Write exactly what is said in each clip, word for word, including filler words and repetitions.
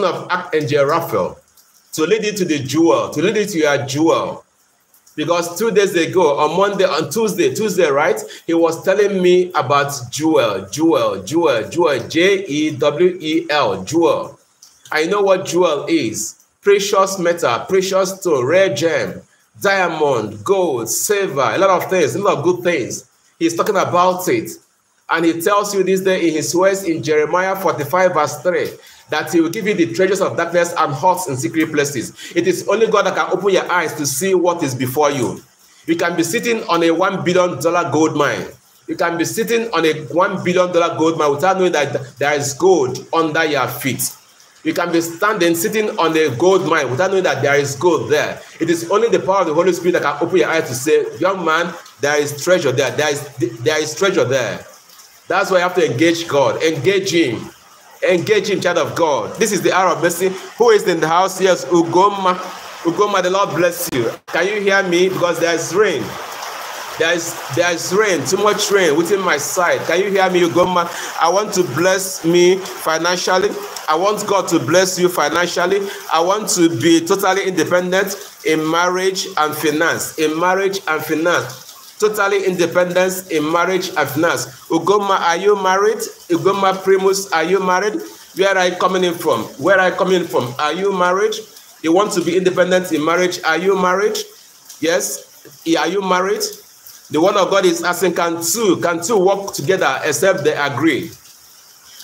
person of Archangel Raphael to lead you to the jewel, to lead you to your jewel. Because two days ago, on Monday, on Tuesday, Tuesday, right, he was telling me about jewel, jewel, jewel, jewel, J E W E L, jewel. I know what jewel is. Precious metal, precious stone, rare gem, diamond, gold, silver, a lot of things, a lot of good things. He's talking about it. And he tells you this day in his words in Jeremiah forty-five verse three that he will give you the treasures of darkness and hearts in secret places. It is only God that can open your eyes to see what is before you. You can be sitting on a one billion dollar gold mine. You can be sitting on a one billion dollar gold mine without knowing that there is gold under your feet. You can be standing, sitting on a gold mine without knowing that there is gold there. It is only the power of the Holy Spirit that can open your eyes to say, young man, there is treasure there. There is, there is treasure there. That's why you have to engage God. Engage Him. Engage Him, child of God. This is the hour of mercy. Who is in the house? Yes, Ugoma. Ugoma, the Lord bless you. Can you hear me? Because there is rain. There is, there is rain, too much rain within my side. Can you hear me, Ugoma? I want to bless me financially. I want God to bless you financially. I want to be totally independent in marriage and finance. In marriage and finance. Totally independence in marriage and finance. Ugoma, are you married? Ugoma Primus, are you married? Where are you coming in from? Where are you coming from? Are you married? You want to be independent in marriage. Are you married? Yes. Are you married? The word of God is asking, can two, can two walk together except they agree?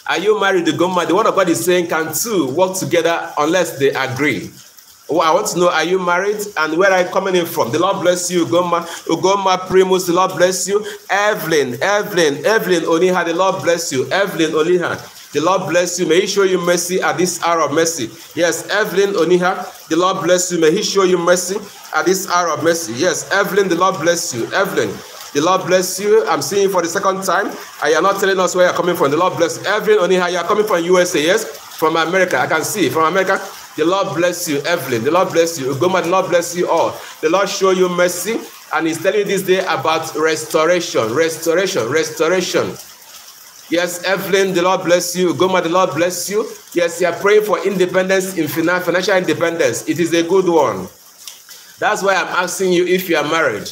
Are you married, Ugoma? The word of God is saying, can two walk together unless they agree? Oh, I want to know, are you married? And where are you coming in from? The Lord bless you, Ugoma. Ugoma Primus, the Lord bless you. Evelyn, Evelyn, Evelyn Oniha, the Lord bless you. Evelyn Oniha, the Lord bless you. May He show you mercy at this hour of mercy. Yes, Evelyn Oniha, the Lord bless you. May He show you mercy at this hour of mercy. Yes, Evelyn, the Lord bless you. Evelyn, the Lord bless you. I'm seeing you for the second time. And you're not telling us where you're coming from. The Lord bless you. Evelyn Oniha, you're coming from U S A, yes? From America, I can see. From America. The Lord bless you, Evelyn. The Lord bless you. Ugoma, the Lord bless you all. The Lord show you mercy. And He's telling you this day about restoration, restoration, restoration. Yes, Evelyn, the Lord bless you. Ugoma, the Lord bless you. Yes, you are praying for independence in finance, financial independence. It is a good one. That's why I'm asking you if you are married.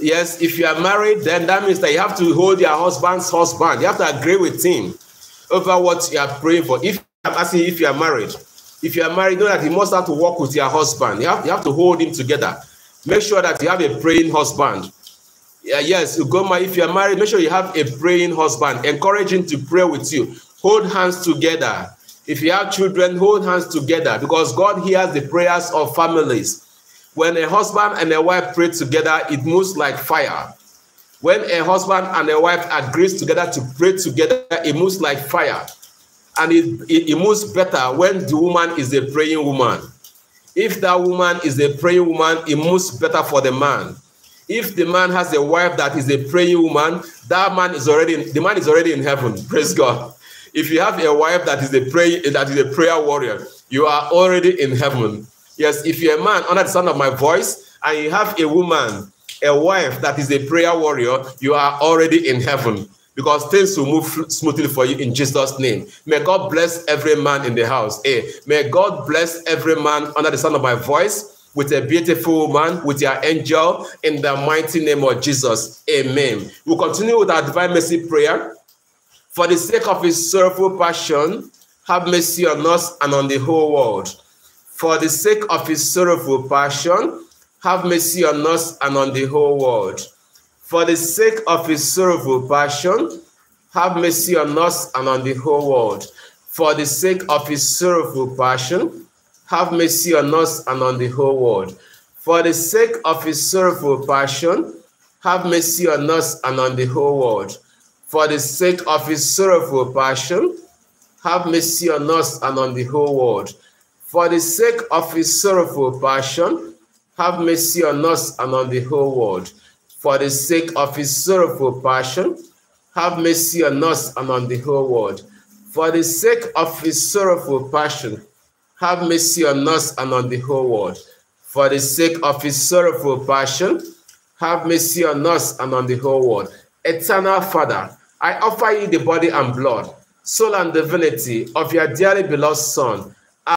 Yes, if you are married, then that means that you have to hold your husband's husband. You have to agree with him over what you are praying for. If I'm asking you if you are married. If you are married, know that you must have to work with your husband. You have, you have to hold him together. Make sure that you have a praying husband. Yeah, yes, Ugoma, if you are married, make sure you have a praying husband. Encourage him to pray with you. Hold hands together. If you have children, hold hands together, because God hears the prayers of families. When a husband and a wife pray together, it moves like fire. When a husband and a wife agrees together to pray together, it moves like fire. And it, it, it moves better when the woman is a praying woman. If that woman is a praying woman, it moves better for the man. If the man has a wife that is a praying woman, that man is already the man is already in heaven. Praise God. If you have a wife that is a pray that is a prayer warrior, you are already in heaven. Yes, if you're a man under the sound of my voice and you have a woman, a wife that is a prayer warrior, you are already in heaven. Because things will move smoothly for you in Jesus' name. May God bless every man in the house. Hey, may God bless every man under the sound of my voice with a beautiful woman, with your angel, in the mighty name of Jesus. Amen. We'll continue with our divine mercy prayer. For the sake of His sorrowful passion, have mercy on us and on the whole world. For the sake of His sorrowful passion, have mercy on us and on the whole world. For the sake of His sorrowful passion, have mercy on us and on the whole world. For the sake of His sorrowful passion, have mercy on us and on the whole world. For the sake of His sorrowful passion, have mercy on us and on the whole world. For the sake of His sorrowful passion, have mercy on us and on the whole world. For the sake of His sorrowful passion, have mercy on us and on the whole world. For the sake of His sorrowful passion, have mercy on us and on the whole world. For the sake of His sorrowful passion, have mercy on us and on the whole world. For the sake of His sorrowful passion, have mercy on us and on the whole world. Eternal Father, I offer you the body and blood, soul and divinity of your dearly beloved Son,